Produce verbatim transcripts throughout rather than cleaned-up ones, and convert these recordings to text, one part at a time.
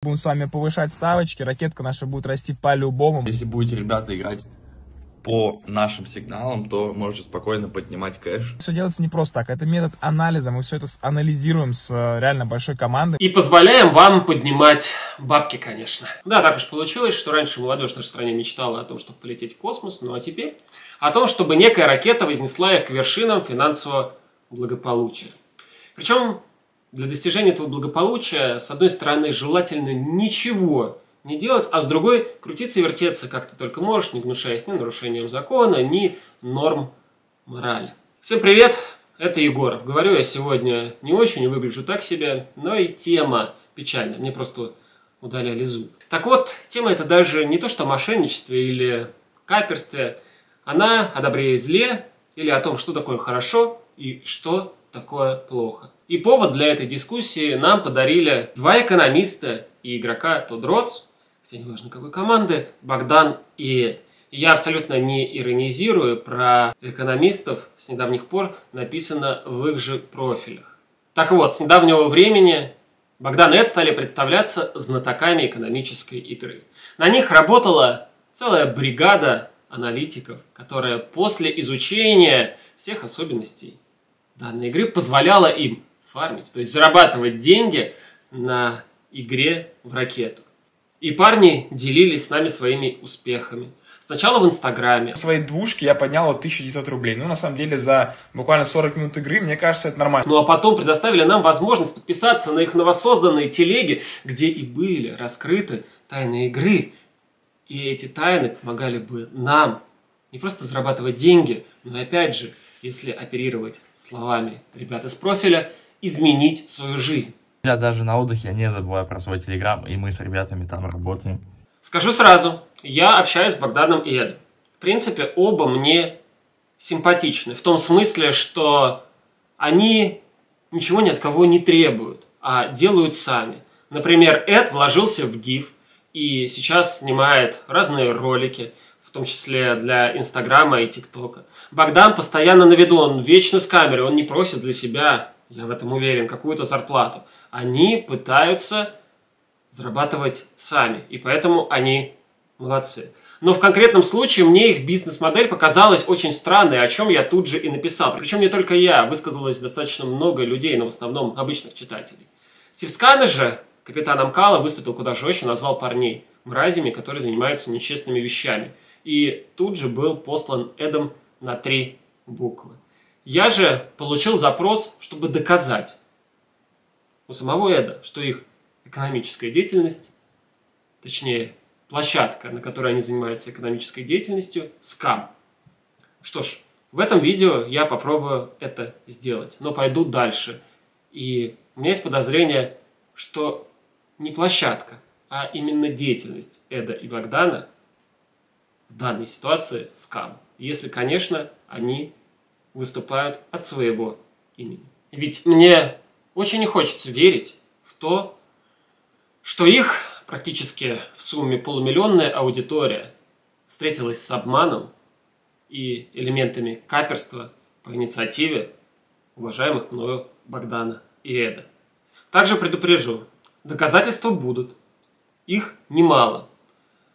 Будем с вами повышать ставочки, ракетка наша будет расти по-любому. Если будете, ребята, играть по нашим сигналам, то можете спокойно поднимать кэш. Все делается не просто так, это метод анализа, мы все это анализируем с реально большой командой. И позволяем вам поднимать бабки, конечно. Да, так уж получилось, что раньше молодежь в нашей стране мечтала о том, чтобы полететь в космос, ну а теперь о том, чтобы некая ракета вознесла их к вершинам финансового благополучия. Причем для достижения этого благополучия, с одной стороны, желательно ничего не делать, а с другой крутиться и вертеться как ты только можешь, не гнушаясь ни нарушением закона, ни норм морали. Всем привет, это Егоров. Говорю я сегодня не очень, выгляжу так себе, но и тема печальная. Мне просто удаляли зуб. Так вот, тема это даже не то что о мошенничестве или каперстве. Она о добре и зле, или о том, что такое хорошо и что такое плохо. И повод для этой дискуссии нам подарили два экономиста и игрока ту дротс, хотя неважно какой команды, Богдан и Эд. И я абсолютно не иронизирую, про экономистов с недавних пор написано в их же профилях. Так вот, с недавнего времени Богдан и Эд стали представляться знатоками экономической игры. На них работала целая бригада аналитиков, которая после изучения всех особенностей данной игры позволяла им фармить, то есть зарабатывать деньги на игре в ракету. И парни делились с нами своими успехами. Сначала в Инстаграме. Свои двушки я поднял вот тысячу девятьсот рублей. Ну, на самом деле, за буквально сорок минут игры, мне кажется, это нормально. Ну, а потом предоставили нам возможность подписаться на их новосозданные телеги, где и были раскрыты тайны игры. И эти тайны помогали бы нам не просто зарабатывать деньги, но, опять же, если оперировать словами ребят из профиля, изменить свою жизнь. Я даже на отдыхе не забываю про свой телеграм, и мы с ребятами там работаем. Скажу сразу, я общаюсь с Богданом и Эдом. В принципе, оба мне симпатичны, в том смысле, что они ничего ни от кого не требуют, а делают сами. Например, Эд вложился в гиф и сейчас снимает разные ролики, в том числе для Инстаграма и ТикТока. Богдан постоянно на виду, он вечно с камерой, он не просит для себя, я в этом уверен, какую-то зарплату. Они пытаются зарабатывать сами, и поэтому они молодцы. Но в конкретном случае мне их бизнес-модель показалась очень странной, о чем я тут же и написал. Причем не только я, высказалось достаточно много людей, но в основном обычных читателей. Сибскана же, капитан Амкала, выступил куда жестче, назвал парней мразями, которые занимаются нечестными вещами. И тут же был послан Эдом на три буквы. Я же получил запрос, чтобы доказать у самого Эда, что их экономическая деятельность, точнее площадка, на которой они занимаются экономической деятельностью, скам. Что ж, в этом видео я попробую это сделать, но пойду дальше. И у меня есть подозрение, что не площадка, а именно деятельность Эда и Богдана в данной ситуации скам. Если, конечно, они выступают от своего имени. Ведь мне очень не хочется верить в то, что их практически в сумме полумиллионная аудитория встретилась с обманом и элементами каперства по инициативе уважаемых мною Богдана и Эда. Также предупрежу, доказательства будут, их немало.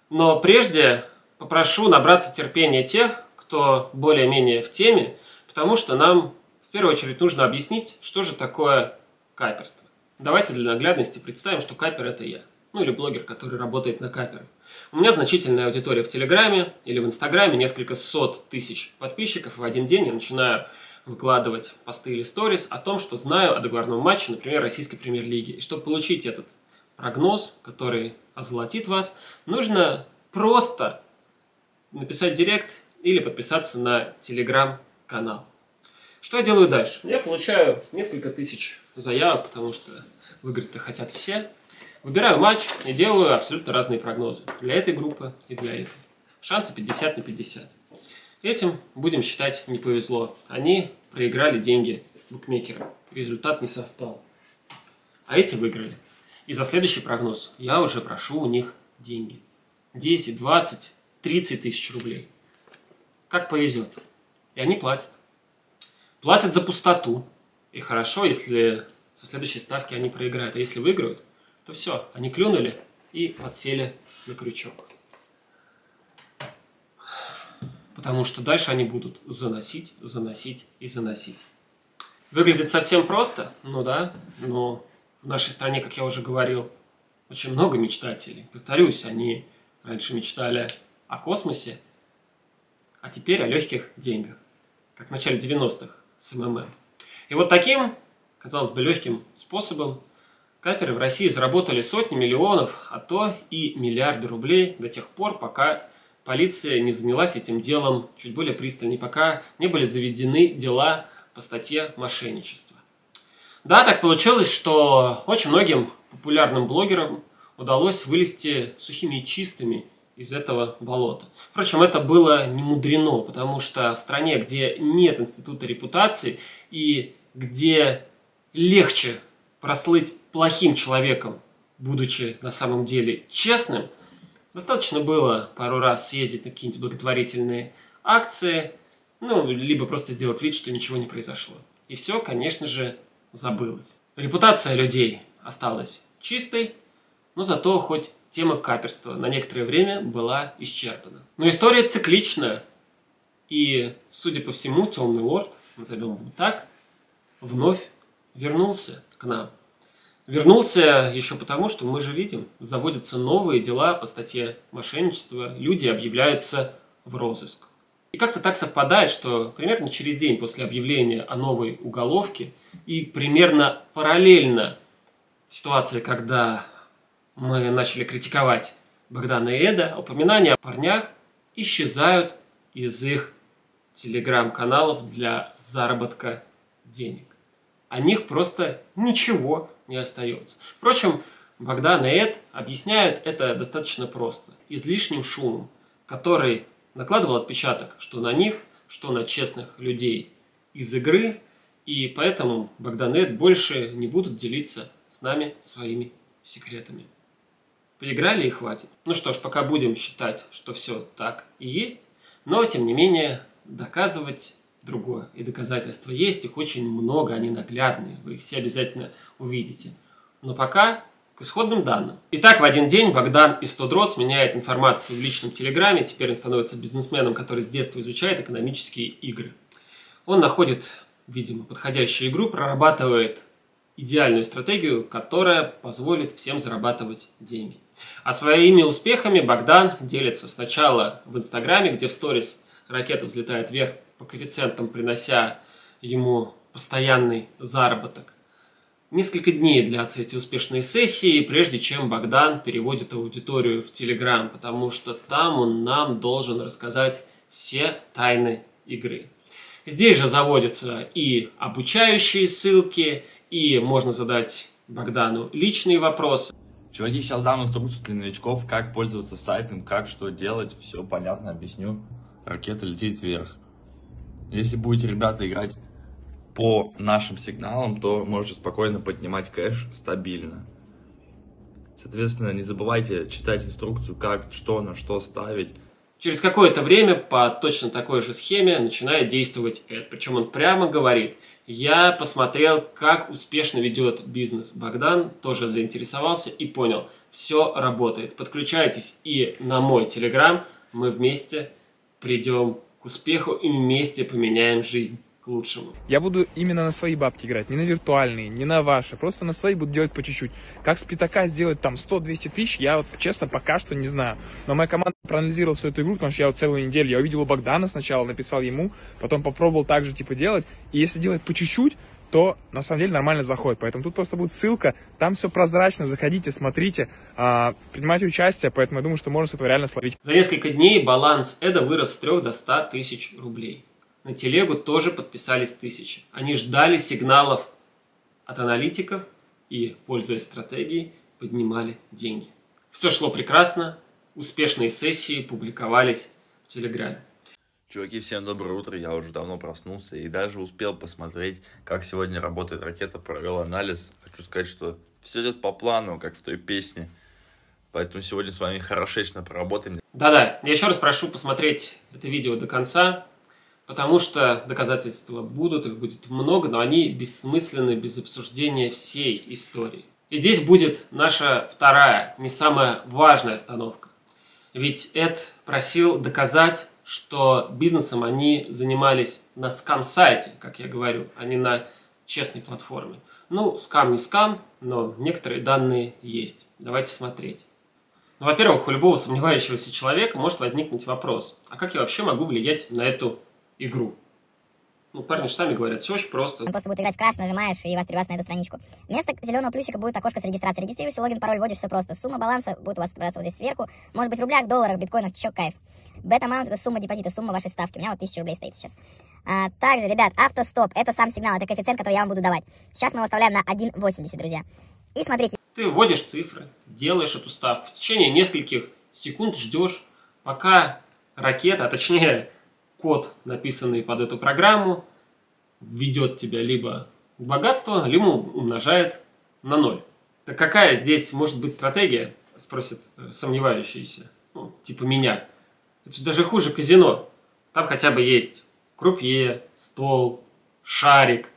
Но прежде попрошу набраться терпения тех, кто более-менее в теме, потому что нам в первую очередь нужно объяснить, что же такое каперство. Давайте для наглядности представим, что капер это я, ну или блогер, который работает на каперах. У меня значительная аудитория в Телеграме или в Инстаграме, несколько сот тысяч подписчиков, и в один день я начинаю выкладывать посты или сторис о том, что знаю о договорном матче, например, российской премьер-лиги. И чтобы получить этот прогноз, который озолотит вас, нужно просто написать директ или подписаться на телеграм-канал. Что я делаю дальше? Я получаю несколько тысяч заявок, потому что выиграть-то хотят все. Выбираю матч и делаю абсолютно разные прогнозы для этой группы и для этой. Шансы пятьдесят на пятьдесят. Этим, будем считать, не повезло. Они проиграли деньги букмекера. Результат не совпал. А эти выиграли. И за следующий прогноз я уже прошу у них деньги. десять, двадцать, тридцать тысяч рублей. Как повезет. И они платят. Платят за пустоту. И хорошо, если со следующей ставки они проиграют. А если выиграют, то все, они клюнули и подсели на крючок. Потому что дальше они будут заносить, заносить и заносить. Выглядит совсем просто, ну да, но в нашей стране, как я уже говорил, очень много мечтателей. Повторюсь, они раньше мечтали о космосе, а теперь о легких деньгах, как в начале девяностых с МММ. И вот таким, казалось бы, легким способом каперы в России заработали сотни миллионов, а то и миллиарды рублей до тех пор, пока полиция не занялась этим делом чуть более пристально, пока не были заведены дела по статье мошенничества. Да, так получилось, что очень многим популярным блогерам удалось вылезти сухими и чистыми из этого болота. Впрочем, это было не мудрено, потому что в стране, где нет института репутации и где легче прослыть плохим человеком, будучи на самом деле честным, достаточно было пару раз съездить на какие-нибудь благотворительные акции, ну, либо просто сделать вид, что ничего не произошло. И все, конечно же, забылось. Репутация людей осталась чистой, но зато хоть тема каперства на некоторое время была исчерпана. Но история цикличная, и, судя по всему, темный лорд, назовем его так, вновь вернулся к нам. Вернулся еще потому, что мы же видим, заводятся новые дела по статье мошенничества, люди объявляются в розыск. И как-то так совпадает, что примерно через день после объявления о новой уголовке и примерно параллельно ситуация, когда мы начали критиковать Богдана и Эда, упоминания о парнях исчезают из их телеграм-каналов для заработка денег. О них просто ничего не остается. Впрочем, Богдан и Эд объясняют это достаточно просто. Излишним шумом, который накладывал отпечаток что на них, что на честных людей из игры. И поэтому Богдан и Эд больше не будут делиться с нами своими секретами. Поиграли и хватит. Ну что ж, пока будем считать, что все так и есть, но тем не менее доказывать другое. И доказательства есть, их очень много, они наглядные, вы их все обязательно увидите. Но пока к исходным данным. Итак, в один день Богдан из ту дротс меняет информацию в личном телеграме, теперь он становится бизнесменом, который с детства изучает экономические игры. Он находит, видимо, подходящую игру, прорабатывает идеальную стратегию, которая позволит всем зарабатывать деньги. А своими успехами Богдан делится сначала в Инстаграме, где в сторис ракета взлетает вверх по коэффициентам, принося ему постоянный заработок. Несколько дней длятся эти успешные сессии, прежде чем Богдан переводит аудиторию в Телеграм, потому что там он нам должен рассказать все тайны игры. Здесь же заводятся и обучающие ссылки, и можно задать Богдану личные вопросы. Чуваки, сейчас дам инструкцию для новичков, как пользоваться сайтом, как что делать, все понятно, объясню. Ракета летит вверх. Если будете, ребята, играть по нашим сигналам, то можете спокойно поднимать кэш стабильно. Соответственно, не забывайте читать инструкцию, как, что, на что ставить. Через какое-то время по точно такой же схеме начинает действовать Эд. Причем он прямо говорит: я посмотрел, как успешно ведет бизнес Богдан, тоже заинтересовался и понял, все работает. Подключайтесь и на мой телеграм, мы вместе придем к успеху и вместе поменяем жизнь к лучшему. Я буду именно на свои бабки играть, не на виртуальные, не на ваши, просто на свои буду делать по чуть-чуть. Как с пятака сделать там сто-двести тысяч, я вот честно пока что не знаю. Но моя команда проанализировала всю эту игру, потому что я вот целую неделю, я увидел у Богдана сначала, написал ему, потом попробовал так же типа делать. И если делать по чуть-чуть, то на самом деле нормально заходит. Поэтому тут просто будет ссылка, там все прозрачно, заходите, смотрите, принимайте участие, поэтому я думаю, что можно с этого реально словить. За несколько дней баланс Эда вырос с трёх до ста тысяч рублей. На телегу тоже подписались тысячи. Они ждали сигналов от аналитиков и, пользуясь стратегией, поднимали деньги. Все шло прекрасно, успешные сессии публиковались в Телеграме. Чуваки, всем доброе утро, я уже давно проснулся и даже успел посмотреть, как сегодня работает ракета, провел анализ. Хочу сказать, что все идет по плану, как в той песне, поэтому сегодня с вами хорошечно поработаем. Да-да, я еще раз прошу посмотреть это видео до конца, потому что доказательства будут, их будет много, но они бессмысленны без обсуждения всей истории. И здесь будет наша вторая, не самая важная остановка. Ведь Эд просил доказать, что бизнесом они занимались на скам-сайте, как я говорю, а не на честной платформе. Ну, скам не скам, но некоторые данные есть. Давайте смотреть. Ну, во-первых, у любого сомневающегося человека может возникнуть вопрос, а как я вообще могу влиять на эту игру? Ну, парни же сами говорят, все очень просто. Просто будет играть в краш, нажимаешь, и вас переводят на эту страничку. Вместо зеленого плюсика будет окошко с регистрацией. Регистрируешься, логин, пароль, вводишь, все просто. Сумма баланса будет у вас отображаться вот здесь сверху. Может быть, в рублях, долларах, биткоинах, чё, кайф. Бет-амаунт — это сумма депозита, сумма вашей ставки. У меня вот тысяча рублей стоит сейчас. А, также, ребят, автостоп — это сам сигнал, это коэффициент, который я вам буду давать. Сейчас мы его оставляем на один восемьдесят, друзья. И смотрите. Ты вводишь цифры, делаешь эту ставку. В течение нескольких секунд ждешь, пока ракета, а точнее... код, написанный под эту программу, ведет тебя либо к богатству, либо умножает на ноль. Так какая здесь может быть стратегия, спросят сомневающиеся, ну, типа меня. Это же даже хуже казино. Там хотя бы есть крупье, стол, шарик,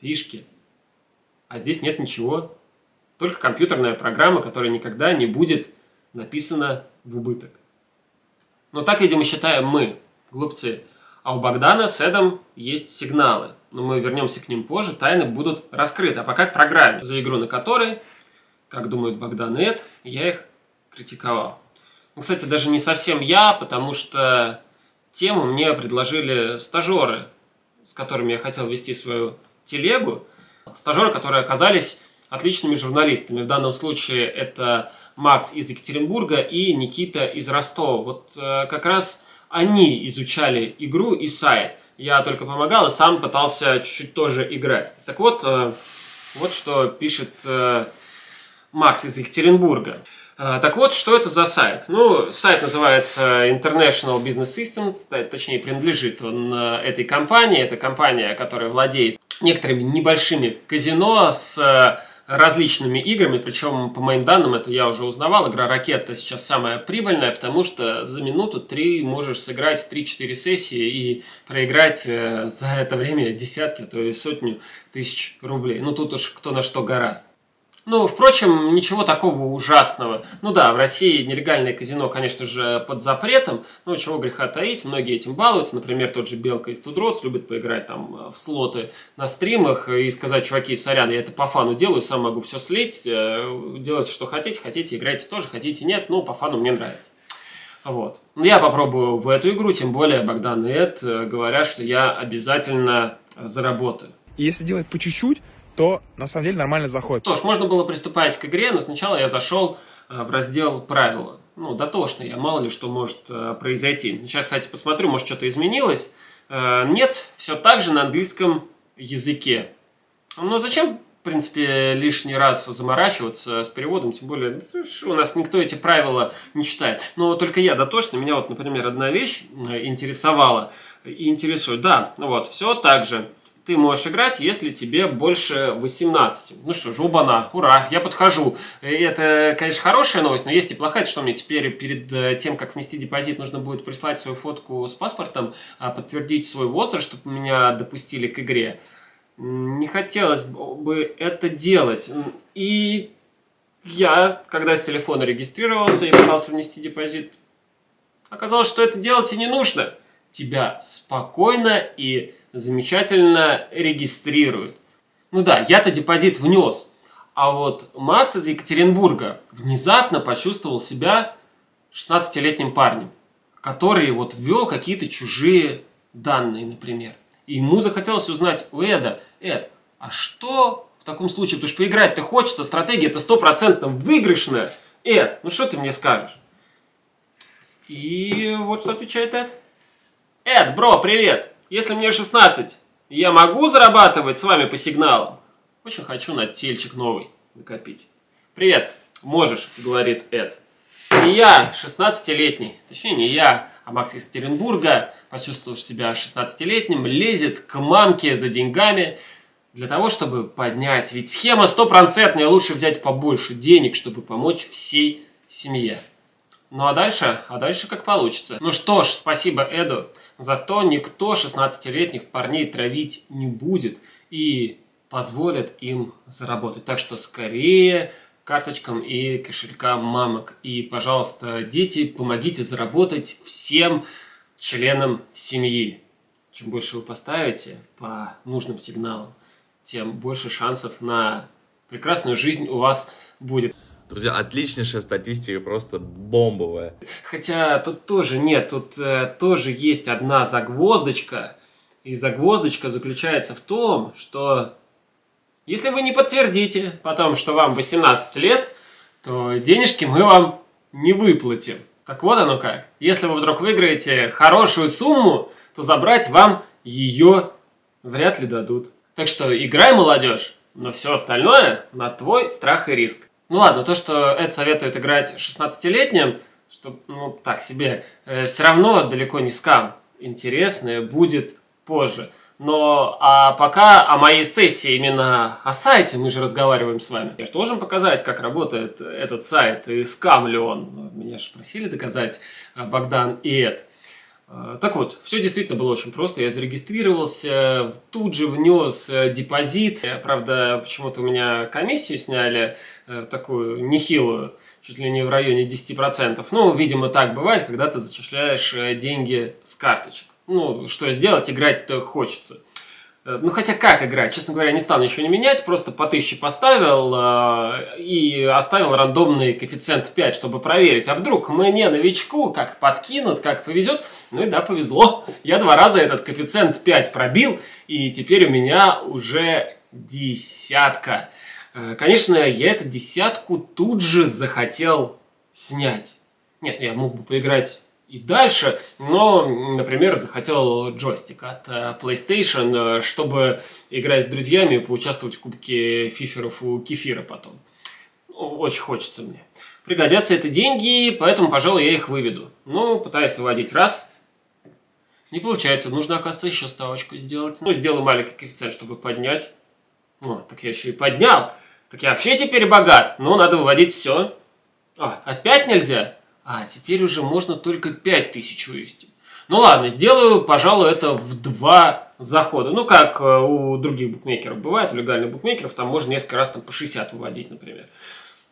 фишки. А здесь нет ничего. Только компьютерная программа, которая никогда не будет написана в убыток. Но так, видимо, считаем мы. Глупцы. А у Богдана с Эдом есть сигналы. Но мы вернемся к ним позже, тайны будут раскрыты. А пока к программе, за игру на которой, как думают Богдан и Эд, я их критиковал. Ну, кстати, даже не совсем я, потому что тему мне предложили стажеры, с которыми я хотел вести свою телегу. Стажеры, которые оказались отличными журналистами. В данном случае это Макс из Екатеринбурга и Никита из Ростова. Вот э, как раз... Они изучали игру и сайт. Я только помогал и сам пытался чуть-чуть тоже играть. Так вот, вот что пишет Макс из Екатеринбурга. Так вот, что это за сайт? Ну, сайт называется International Business Systems, точнее, принадлежит он этой компании. Это компания, которая владеет некоторыми небольшими казино с различными играми, причем, по моим данным, это я уже узнавал, игра «Ракета» сейчас самая прибыльная, потому что за минуту ты можешь сыграть три-четыре сессии и проиграть за это время десятки, а то и сотню тысяч рублей. Ну, тут уж кто на что гораздо. Ну, впрочем, ничего такого ужасного. Ну да, в России нелегальное казино, конечно же, под запретом, но чего греха таить, многие этим балуются. Например, тот же Белка из ту дротс любит поиграть там в слоты на стримах и сказать: чуваки, сорян, я это по фану делаю, сам могу все слить, делайте что хотите, хотите играйте тоже, хотите нет, но по фану мне нравится. Вот. Но я попробую в эту игру, тем более Богдан и Эд говорят, что я обязательно заработаю. Если делать по чуть-чуть, то на самом деле нормально заходит. Тоже можно было приступать к игре, но сначала я зашел в раздел «Правила». Ну, дотошно я, мало ли что может произойти. Сейчас, кстати, посмотрю, может, что-то изменилось. Нет, все так же на английском языке. Ну, зачем, в принципе, лишний раз заморачиваться с переводом, тем более у нас никто эти правила не читает. Но только я дотошно, меня вот, например, одна вещь интересовала и интересует. Да, вот, все так же. Ты можешь играть, если тебе больше восемнадцати. Ну что ж, оба-на, ура, я подхожу. И это, конечно, хорошая новость, но есть и плохая, что мне теперь перед тем, как внести депозит, нужно будет прислать свою фотку с паспортом, подтвердить свой возраст, чтобы меня допустили к игре. Не хотелось бы это делать. И я, когда с телефона регистрировался и пытался внести депозит, оказалось, что это делать и не нужно. Тебя спокойно и... замечательно регистрирует. Ну да, я-то депозит внес, а вот Макс из Екатеринбурга внезапно почувствовал себя шестнадцатилетним парнем, который вот ввел какие-то чужие данные, например. И ему захотелось узнать у Эда: Эд, а что в таком случае? Потому что поиграть-то хочется, стратегия-то стопроцентно выигрышная. Эд, ну что ты мне скажешь? И вот что отвечает Эд. Эд, бро, привет! Если мне шестнадцать, я могу зарабатывать с вами по сигналам? Очень хочу на тельчик новый накопить. Привет, можешь, говорит Эд. Не я, шестнадцатилетний, точнее не я, а Макс из Екатеринбурга, почувствовав себя шестнадцатилетним, лезет к мамке за деньгами для того, чтобы поднять. Ведь схема стопроцентная, лучше взять побольше денег, чтобы помочь всей семье. Ну а дальше, а дальше как получится. Ну что ж, спасибо Эду, зато никто шестнадцатилетних парней травить не будет. И позволят им заработать. Так что скорее карточкам и кошелькам мамок. И, пожалуйста, дети, помогите заработать всем членам семьи. Чем больше вы поставите по нужным сигналам, тем больше шансов на прекрасную жизнь у вас будет. Друзья, отличнейшая статистика, просто бомбовая. Хотя тут тоже нет, тут э, тоже есть одна загвоздочка. И загвоздочка заключается в том, что если вы не подтвердите потом, что вам восемнадцать лет, то денежки мы вам не выплатим. Так вот оно как. Если вы вдруг выиграете хорошую сумму, то забрать вам ее вряд ли дадут. Так что играй, молодежь, но все остальное на твой страх и риск. Ну ладно, то, что Эд советует играть шестнадцатилетним, что, ну, так себе, э, все равно далеко не скам. Интересное будет позже. Но а пока о моей сессии именно о сайте мы же разговариваем с вами. Я же должен показать, как работает этот сайт и скам ли он. Меня же просили доказать Богдан и Эд. Так вот, все действительно было очень просто. Я зарегистрировался, тут же внес депозит. Правда, почему-то у меня комиссию сняли, такую нехилую, чуть ли не в районе десяти процентов. Ну, видимо, так бывает, когда ты зачисляешь деньги с карточек. Ну, что сделать, играть-то хочется. Ну, хотя как играть? Честно говоря, не стану ничего не менять. Просто по тысяче поставил э, и оставил рандомный коэффициент пять, чтобы проверить. А вдруг мне, новичку, как подкинут, как повезет. Ну и да, повезло. Я два раза этот коэффициент пять пробил, и теперь у меня уже десятка. Э, конечно, я эту десятку тут же захотел снять. Нет, я мог бы поиграть и дальше, но, например, захотел джойстик от PlayStation, чтобы играть с друзьями и поучаствовать в кубке фиферов у кефира потом. Очень хочется мне. Пригодятся это деньги, поэтому, пожалуй, я их выведу. Ну, пытаюсь выводить раз. Не получается, нужно, оказывается, еще ставочку сделать. Ну, сделаю маленький коэффициент, чтобы поднять. О, так я еще и поднял. Так я вообще теперь богат. Ну, надо выводить все. А, опять нельзя? А, теперь уже можно только пять тысяч вывести. Ну ладно, сделаю, пожалуй, это в два захода. Ну, как у других букмекеров бывает, у легальных букмекеров, там можно несколько раз там, по шестьдесят выводить, например.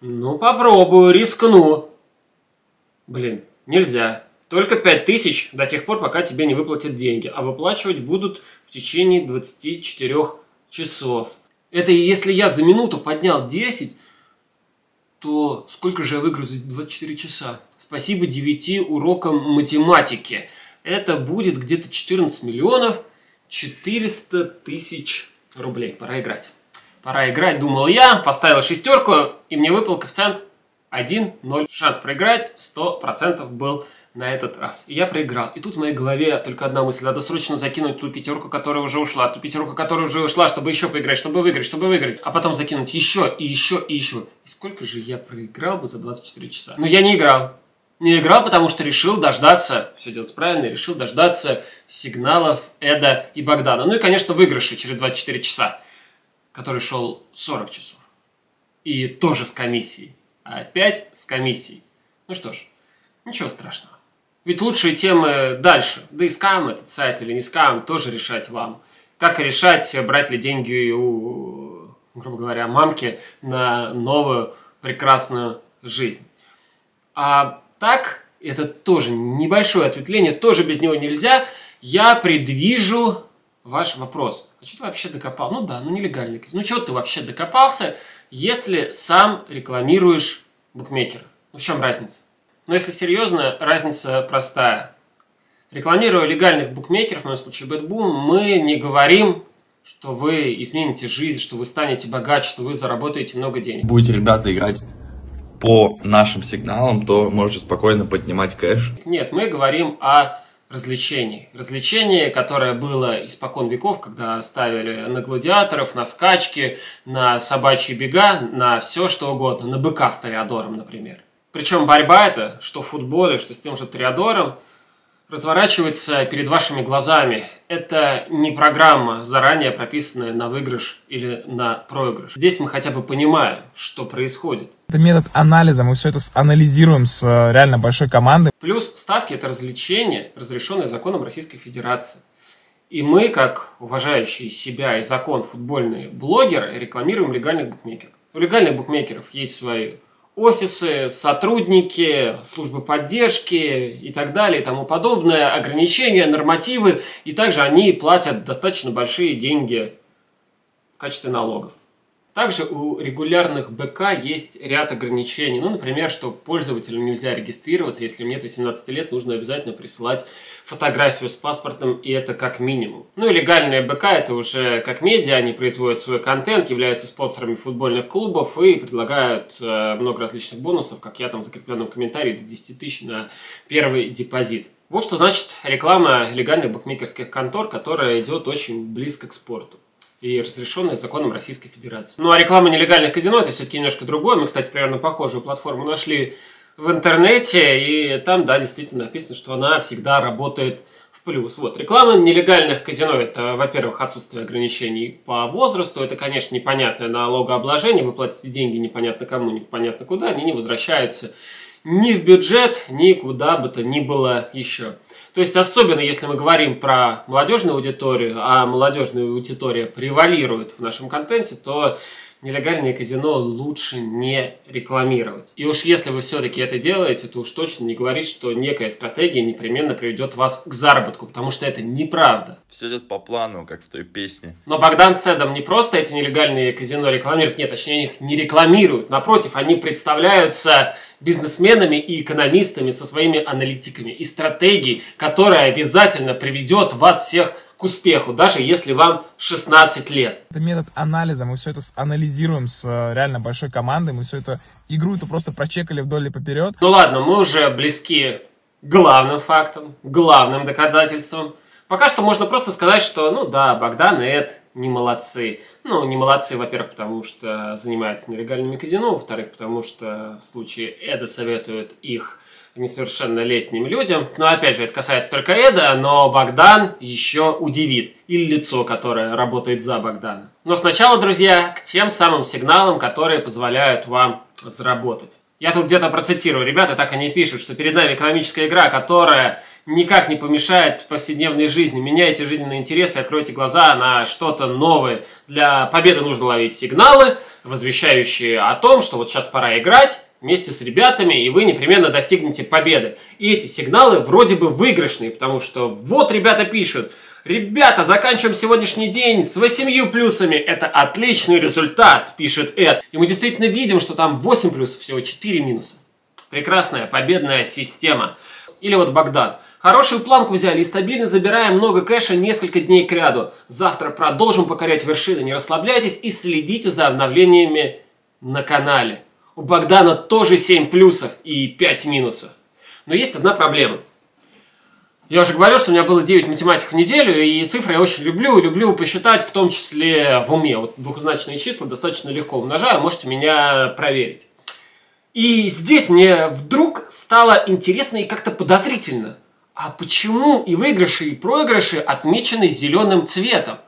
Ну, попробую, рискну. Блин, нельзя. Только пять тысяч до тех пор, пока тебе не выплатят деньги. А выплачивать будут в течение двадцати четырёх часов. Это если я за минуту поднял десять... то сколько же я выиграю за двадцать четыре часа? Спасибо девяти урокам математики. Это будет где-то четырнадцать миллионов четыреста тысяч рублей. Пора играть. Пора играть, думал я. Поставил шестерку, и мне выпал коэффициент один ноль. Шанс проиграть сто процентов был на этот раз. И я проиграл. И тут в моей голове только одна мысль. Надо срочно закинуть ту пятерку, которая уже ушла. Ту пятерку, которая уже ушла, чтобы еще поиграть, чтобы выиграть, чтобы выиграть. А потом закинуть еще, и еще, и еще. И сколько же я проиграл бы за двадцать четыре часа? Но я не играл. Не играл, потому что решил дождаться, все делать правильно, решил дождаться сигналов Эда и Богдана. Ну и, конечно, выигрыши через двадцать четыре часа, который шел сорок часов. И тоже с комиссией. Опять с комиссией. Ну что ж, ничего страшного. Ведь лучшие темы дальше. Да и скам этот сайт или не скам, тоже решать вам. Как решать, брать ли деньги у, грубо говоря, мамки на новую прекрасную жизнь. А так, это тоже небольшое ответвление, тоже без него нельзя. Я предвижу ваш вопрос. А что ты вообще докопал? Ну да, ну нелегальный. Ну чего ты вообще докопался, если сам рекламируешь букмекера? Ну в чем разница? Но если серьезно, разница простая. Рекламируя легальных букмекеров, в моем случае BetBoom, мы не говорим, что вы измените жизнь, что вы станете богаче, что вы заработаете много денег. Будете, ребята, играть по нашим сигналам, то можете спокойно поднимать кэш. Нет, мы говорим о развлечении. Развлечение, которое было испокон веков, когда ставили на гладиаторов, на скачки, на собачьи бега, на все что угодно, на быка с тореадором, например. Причем борьба эта, что в футболе, что с тем же тореадором, разворачивается перед вашими глазами. Это не программа, заранее прописанная на выигрыш или на проигрыш. Здесь мы хотя бы понимаем, что происходит. Это метод анализа, мы все это анализируем с реально большой командой. Плюс ставки – это развлечение, разрешенное законом Российской Федерации. И мы, как уважающие себя и закон футбольные блогеры, рекламируем легальных букмекеров. У легальных букмекеров есть свои офисы, сотрудники, службы поддержки и так далее и тому подобное, ограничения, нормативы. И также они платят достаточно большие деньги в качестве налогов. Также у регулярных БК есть ряд ограничений. Ну, например, что пользователю нельзя регистрироваться, если им нет восемнадцати лет, нужно обязательно присылать фотографию с паспортом, и это как минимум. Ну и легальные БК — это уже как медиа, они производят свой контент, являются спонсорами футбольных клубов и предлагают э, много различных бонусов, как я там в закрепленном комментарии, до десяти тысяч на первый депозит. Вот что значит реклама легальных букмекерских контор, которая идет очень близко к спорту и разрешенные законом Российской Федерации. Ну а реклама нелегальных казино — это все-таки немножко другое. Мы, кстати, примерно похожую платформу нашли в интернете, и там, да, действительно написано, что она всегда работает в плюс. Вот, реклама нелегальных казино — это, во-первых, отсутствие ограничений по возрасту, это, конечно, непонятное налогообложение, вы платите деньги непонятно кому, непонятно куда, они не возвращаются ни в бюджет, ни куда бы то ни было еще. То есть, особенно если мы говорим про молодежную аудиторию, а молодежная аудитория превалирует в нашем контенте, то нелегальные казино лучше не рекламировать. И уж если вы все-таки это делаете, то уж точно не говорить, что некая стратегия непременно приведет вас к заработку, потому что это неправда. Все идет по плану, как в той песне. Но Богдан с Эдом не просто эти нелегальные казино рекламируют, нет, точнее, их не рекламируют. Напротив, они представляются бизнесменами и экономистами со своими аналитиками и стратегией, которая обязательно приведет вас всех к успеху, даже если вам шестнадцать лет. Это метод анализа, мы все это анализируем с реально большой командой, мы все это игру-то просто прочекали вдоль и поперед. Ну ладно, мы уже близки к главным фактам, главным доказательствам. Пока что можно просто сказать, что, ну да, Богдан и Эд не молодцы. Ну, не молодцы, во-первых, потому что занимаются нелегальными казино, во-вторых, потому что в случае Эда советуют их несовершеннолетним людям. Но, опять же, это касается только Эда, но Богдан еще удивит. Или лицо, которое работает за Богдана. Но сначала, друзья, к тем самым сигналам, которые позволяют вам заработать. Я тут где-то процитирую. Ребята, так они пишут, что перед нами экономическая игра, которая никак не помешает повседневной жизни. Меняйте жизненные интересы, откройте глаза на что-то новое. Для победы нужно ловить сигналы, возвещающие о том, что вот сейчас пора играть вместе с ребятами, и вы непременно достигнете победы. И эти сигналы вроде бы выигрышные, потому что вот ребята пишут: «Ребята, заканчиваем сегодняшний день с восемью плюсами, это отличный результат», пишет Эд. И мы действительно видим, что там восемь плюсов, всего четыре минуса. Прекрасная победная система. Или вот Богдан: «Хорошую планку взяли и стабильно забираем много кэша несколько дней кряду. Завтра продолжим покорять вершины, не расслабляйтесь и следите за обновлениями на канале». У Богдана тоже семь плюсов и пять минусов. Но есть одна проблема. Я уже говорил, что у меня было девять математик в неделю, и цифры я очень люблю, люблю посчитать, в том числе в уме. Вот двухзначные числа достаточно легко умножаю, можете меня проверить. И здесь мне вдруг стало интересно и как-то подозрительно. А почему и выигрыши, и проигрыши отмечены зеленым цветом?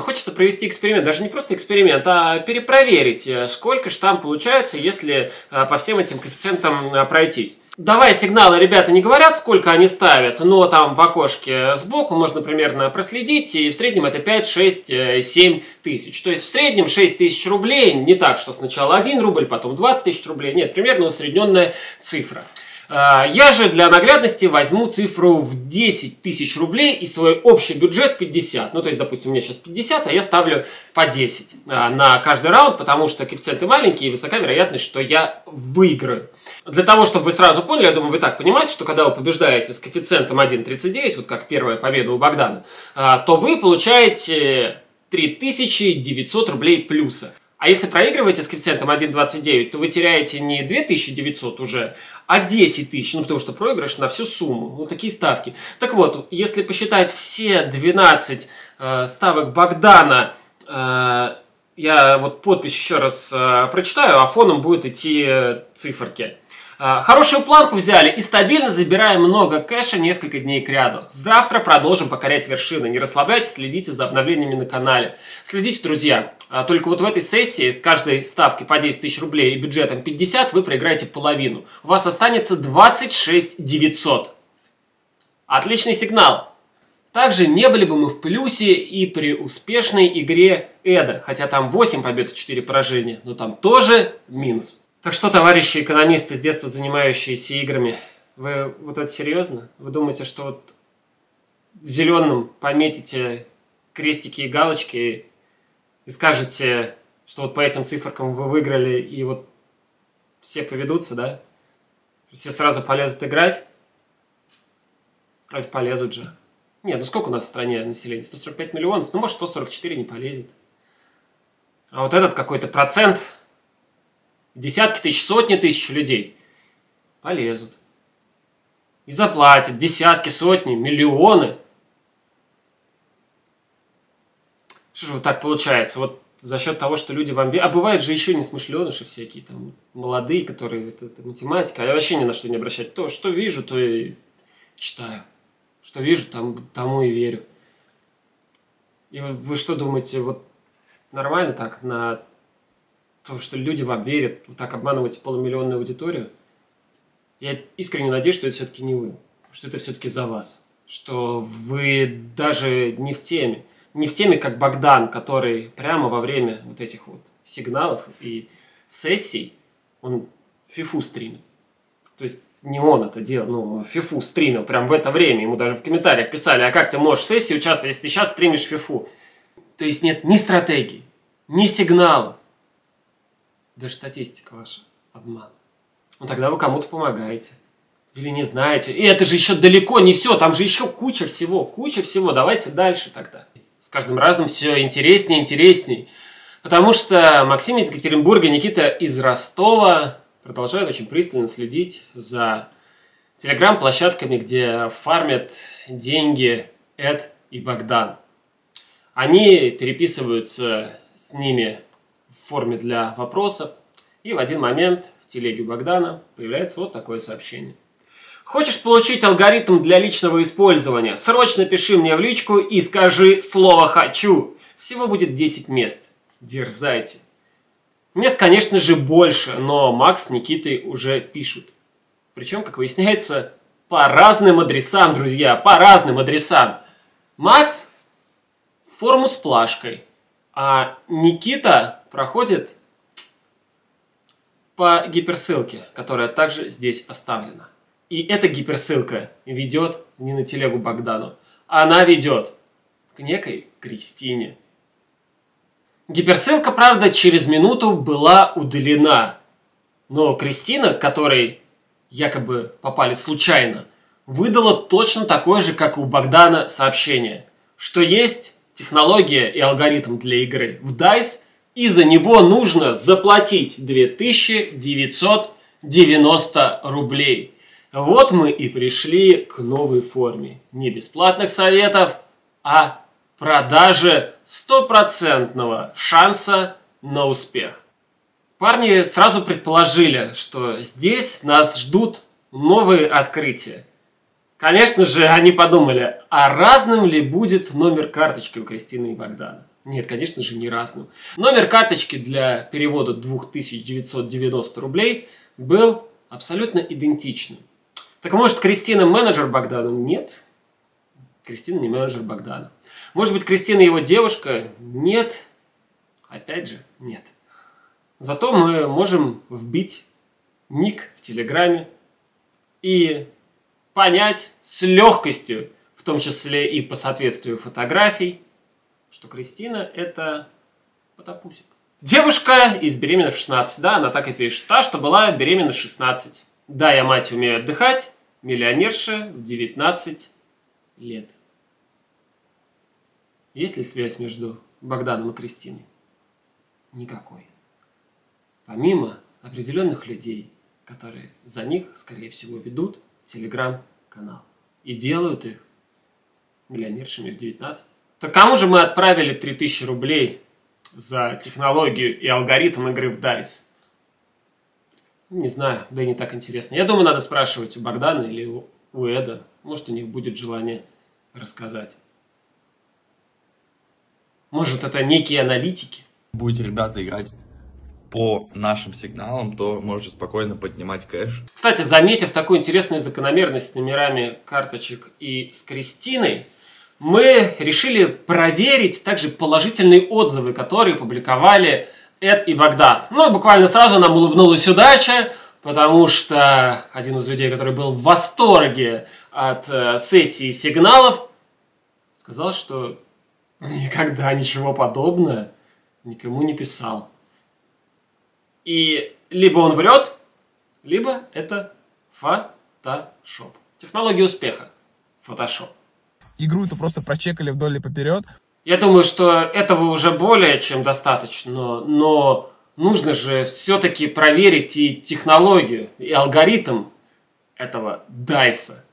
Хочется провести эксперимент, даже не просто эксперимент, а перепроверить, сколько же там получается, если по всем этим коэффициентам пройтись. Давая сигналы, ребята не говорят, сколько они ставят, но там в окошке сбоку можно примерно проследить, и в среднем это пять, шесть, семь тысяч. То есть в среднем шесть тысяч рублей, не так, что сначала один рубль, потом двадцать тысяч рублей, нет, примерно усредненная цифра. Я же для наглядности возьму цифру в десять тысяч рублей и свой общий бюджет в пятьдесят. Ну, то есть, допустим, у меня сейчас пятьдесят, а я ставлю по десять на каждый раунд, потому что коэффициенты маленькие и высока вероятность, что я выиграю. Для того, чтобы вы сразу поняли, я думаю, вы так понимаете, что когда вы побеждаете с коэффициентом один тридцать девять, вот как первая победа у Богдана, то вы получаете три тысячи девятьсот рублей плюса. А если проигрываете с коэффициентом один двадцать девять, то вы теряете не две тысячи девятьсот уже, а десять тысяч, ну потому что проигрыш на всю сумму. Вот такие ставки. Так вот, если посчитать все двенадцать э, ставок Богдана, э, я вот подпись еще раз э, прочитаю, а фоном будут идти э, циферки. «Хорошую планку взяли и стабильно забираем много кэша несколько дней кряду. Завтра продолжим покорять вершины. Не расслабляйтесь, следите за обновлениями на канале». Следите, друзья. Только вот в этой сессии с каждой ставки по десять тысяч рублей и бюджетом пятьдесят вы проиграете половину. У вас останется двадцать шесть тысяч девятьсот. Отличный сигнал. Также не были бы мы в плюсе и при успешной игре Эда, хотя там восемь побед и четыре поражения, но там тоже минус. Так что, товарищи экономисты, с детства занимающиеся играми, вы вот это серьезно? Вы думаете, что вот зеленым пометите крестики и галочки и скажете, что вот по этим циферкам вы выиграли, и вот все поведутся, да? Все сразу полезут играть? Вроде полезут же. Нет, ну сколько у нас в стране населения? сто сорок пять миллионов, ну может сто сорок четыре не полезет. А вот этот какой-то процент, десятки тысяч, сотни тысяч людей полезут. И заплатят десятки, сотни, миллионы. Что же вот так получается? Вот за счет того, что люди вам... А бывают же еще несмышленыши всякие, там, молодые, которые... Это, это математика, а я вообще ни на что не обращаюсь. То, что вижу, то и читаю. Что вижу, там, тому и верю. И вы что думаете, вот нормально так на то, что люди вам верят, вот так обманываете полумиллионную аудиторию? Я искренне надеюсь, что это все-таки не вы, что это все-таки за вас, что вы даже не в теме, не в теме, как Богдан, который прямо во время вот этих вот сигналов и сессий, он фифу стримит. То есть не он это делал, ну, фифу стримил прям в это время, ему даже в комментариях писали, а как ты можешь в сессии участвовать, если ты сейчас стримишь фифу? То есть нет ни стратегии, ни сигнала, даже статистика ваша обман. Ну тогда вы кому-то помогаете. Или не знаете. И это же еще далеко не все. Там же еще куча всего. Куча всего. Давайте дальше тогда. С каждым разом все интереснее и интереснее. Потому что Максим из Екатеринбурга, Никита из Ростова продолжают очень пристально следить за телеграм-площадками, где фармят деньги Эд и Богдан. Они переписываются с ними в форме для вопросов. И в один момент... в телеге Богдана появляется вот такое сообщение. Хочешь получить алгоритм для личного использования? Срочно пиши мне в личку и скажи слово «хочу». Всего будет десять мест. Дерзайте. Мест, конечно же, больше, но Макс с Никитой уже пишут. Причем, как выясняется, по разным адресам, друзья, по разным адресам. Макс в форму с плашкой, а Никита проходит... по гиперссылке, которая также здесь оставлена. И эта гиперссылка ведет не на телегу Богдану, она ведет к некой Кристине. Гиперссылка, правда, через минуту была удалена. Но Кристина, которой якобы попали случайно, выдала точно такое же, как и у Богдана, сообщение, что есть технология и алгоритм для игры в дайс, и за него нужно заплатить две тысячи девятьсот девяносто рублей. Вот мы и пришли к новой форме. Не бесплатных советов, а продажи стопроцентного шанса на успех. Парни сразу предположили, что здесь нас ждут новые открытия. Конечно же, они подумали, а разным ли будет номер карточки у Кристины и Богдана? Нет, конечно же, не разным. Номер карточки для перевода две тысячи девятьсот девяносто рублей был абсолютно идентичным. Так может, Кристина менеджер Богдана? Нет. Кристина не менеджер Богдана. Может быть, Кристина его девушка? Нет. Опять же, нет. Зато мы можем вбить ник в Телеграме и понять с легкостью, в том числе и по соответствию фотографий, что Кристина – это потапусик. Девушка из «Беременна в шестнадцать». Да, она так и пишет. Та, что была беременна в шестнадцать. Да, я, мать, умею отдыхать. Миллионерша в девятнадцать лет. Есть ли связь между Богданом и Кристиной? Никакой. Помимо определенных людей, которые за них, скорее всего, ведут телеграм-канал. И делают их миллионершами в девятнадцать. Так кому же мы отправили три тысячи рублей за технологию и алгоритм игры в дайс? Не знаю, да и не так интересно. Я думаю, надо спрашивать у Богдана или у Эда. Может, у них будет желание рассказать. Может, это некие аналитики? Будете, ребята, играть по нашим сигналам, то можете спокойно поднимать кэш. Кстати, заметив такую интересную закономерность с номерами карточек и с Кристиной, мы решили проверить также положительные отзывы, которые публиковали Эд и Богдан. Ну, буквально сразу нам улыбнулась удача, потому что один из людей, который был в восторге от э, сессии сигналов, сказал, что никогда ничего подобного никому не писал. И либо он врет, либо это фотошоп. Технология успеха. Фотошоп. Игру-то просто прочекали вдоль и поперед. Я думаю, что этого уже более чем достаточно, но нужно же все-таки проверить и технологию, и алгоритм этого Дайса.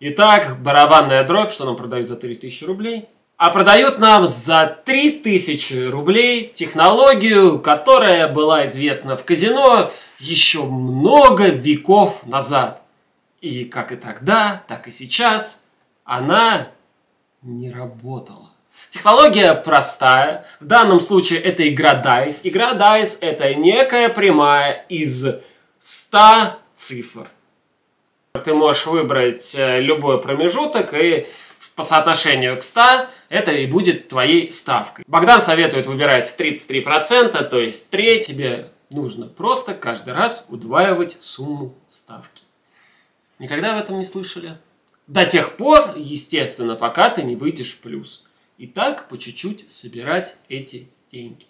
Итак, барабанная дробь, что нам продают за три тысячи рублей. А продают нам за три тысячи рублей технологию, которая была известна в казино еще много веков назад. И как и тогда, так и сейчас она не работала. Технология простая. В данном случае это игра Dice. Игра Dice — это некая прямая из ста цифр. Ты можешь выбрать любой промежуток и по соотношению к ста это и будет твоей ставкой. Богдан советует выбирать тридцать три процента, то есть треть. Тебе нужно просто каждый раз удваивать сумму ставки. Никогда об этом не слышали? До тех пор, естественно, пока ты не выйдешь в плюс. И так по чуть-чуть собирать эти деньги.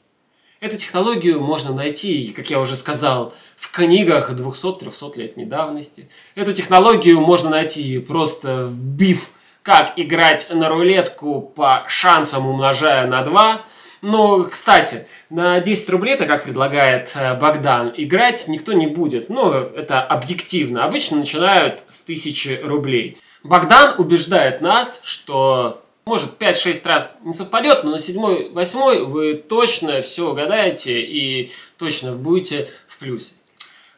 Эту технологию можно найти, как я уже сказал, в книгах двухсот-трехсотлетней давности. Эту технологию можно найти, просто вбив, как играть на рулетку по шансам, умножая на два. Но, кстати, на десять рублей-то, как предлагает Богдан, играть никто не будет. Ну, это объективно. Обычно начинают с тысячи рублей. Богдан убеждает нас, что, может, пять-шесть раз не совпадет, но на седьмой-восьмой вы точно все угадаете и точно будете в плюсе.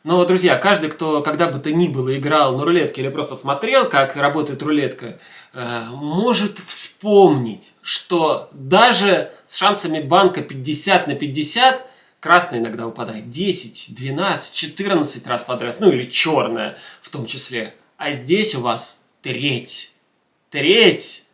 Но, друзья, каждый, кто когда бы то ни было играл на рулетке или просто смотрел, как работает рулетка, может вспомнить, что даже с шансами банка пятьдесят на пятьдесят красная иногда выпадает десять, двенадцать, четырнадцать раз подряд, ну или черная в том числе. А здесь у вас треть. Треть,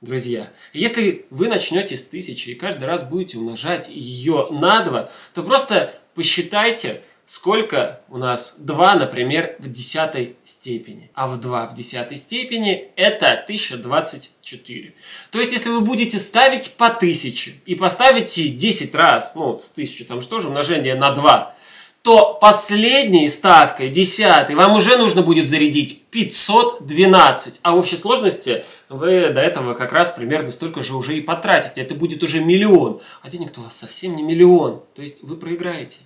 друзья. Если вы начнете с тысячи и каждый раз будете умножать ее на два, то просто посчитайте, сколько у нас два, например, в десятой степени. А в два в десятой степени это тысяча двадцать четыре. То есть, если вы будете ставить по тысяче и поставите десять раз, ну, с тысячи, там что же, умножение на два, то последней ставкой, десятой, вам уже нужно будет зарядить пятьсот двенадцать. А в общей сложности вы до этого как раз примерно столько же уже и потратите. Это будет уже миллион. А денег-то у вас совсем не миллион. То есть, вы проиграете.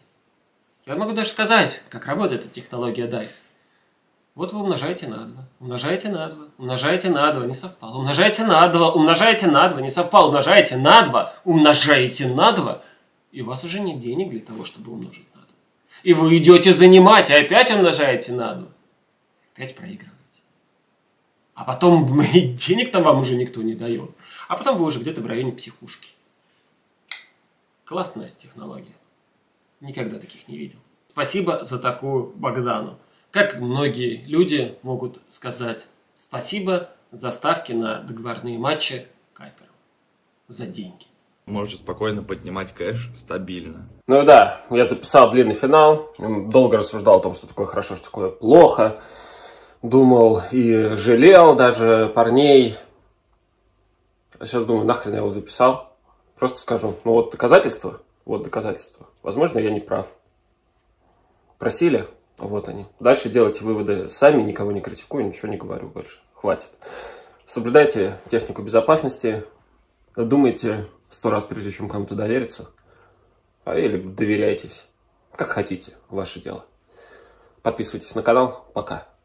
Я могу даже сказать, как работает эта технология Dice. Вот вы умножаете на два, умножаете на два, умножаете на два, не совпало, умножаете на два, умножаете на два, не совпало, умножаете на два, умножаете на два, и у вас уже нет денег для того, чтобы умножить на два. И вы идете занимать, и опять умножаете на два, опять проигрываете. А потом денег там вам уже никто не дает. А потом вы уже где-то в районе психушки. Классная технология. Никогда таких не видел. Спасибо за такую Богдану. Как многие люди могут сказать спасибо за ставки на договорные матчи Кайперу. За деньги. Можешь спокойно поднимать кэш стабильно. Ну да, я записал длинный финал. Долго рассуждал о том, что такое хорошо, что такое плохо. Думал и жалел даже парней. А сейчас думаю, нахрен я его записал. Просто скажу, ну вот доказательства. Вот доказательства. Возможно, я не прав. Просили? Вот они. Дальше делайте выводы сами, никого не критикую, ничего не говорю больше. Хватит. Соблюдайте технику безопасности. Думайте сто раз, прежде чем кому-то довериться. Или доверяйтесь. Как хотите. Ваше дело. Подписывайтесь на канал. Пока.